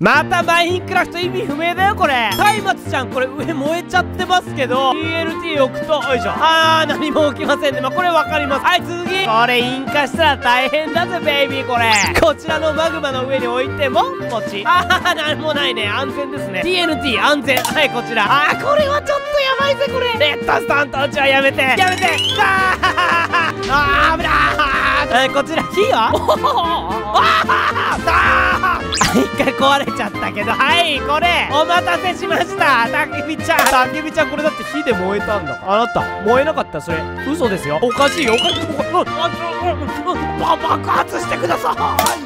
またマインクラフト意味不明だよこれ。松明ちゃんこれ上燃えちゃってますけど TNT 置くとよいしょ、何も起きませんね。まあこれわかります。はい次、これ引火したら大変だぜベイビー。これこちらのマグマの上に置いてもポチ。なんもないね、安全ですね。 TNT 安全。はいこちら、これはちょっとやばいぜこれ。レッドストーンとうちはやめてやめて。危ない。こちら火は一回壊れちゃったけど、はいこれお待たせしました、たけびちゃん。たけびちゃんこれだって火で燃えたんだ。あなた燃えなかった、それ嘘ですよ。おかしいよ、おかしい。爆発してください。